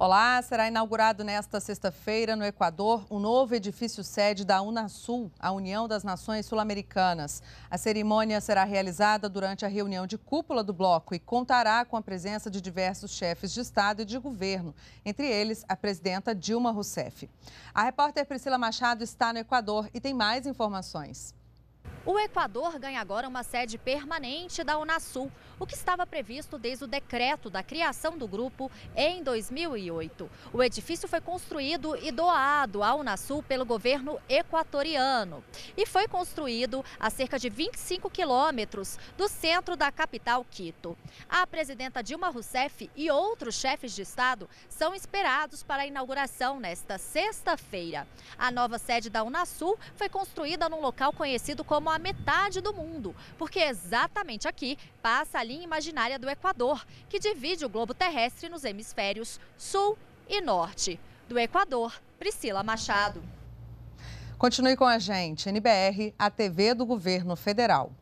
Olá, será inaugurado nesta sexta-feira no Equador um novo edifício sede da Unasul, a União das Nações Sul-Americanas. A cerimônia será realizada durante a reunião de cúpula do bloco e contará com a presença de diversos chefes de Estado e de governo, entre eles a presidenta Dilma Rousseff. A repórter Priscila Machado está no Equador e tem mais informações. O Equador ganha agora uma sede permanente da Unasul, o que estava previsto desde o decreto da criação do grupo em 2008. O edifício foi construído e doado à Unasul pelo governo equatoriano e foi construído a cerca de 25 quilômetros do centro da capital, Quito. A presidenta Dilma Rousseff e outros chefes de Estado são esperados para a inauguração nesta sexta-feira. A nova sede da Unasul foi construída num local conhecido como a metade do mundo, porque exatamente aqui passa a linha imaginária do Equador, que divide o globo terrestre nos hemisférios sul e norte. Do Equador, Priscila Machado. Continue com a gente, NBR, a TV do Governo Federal.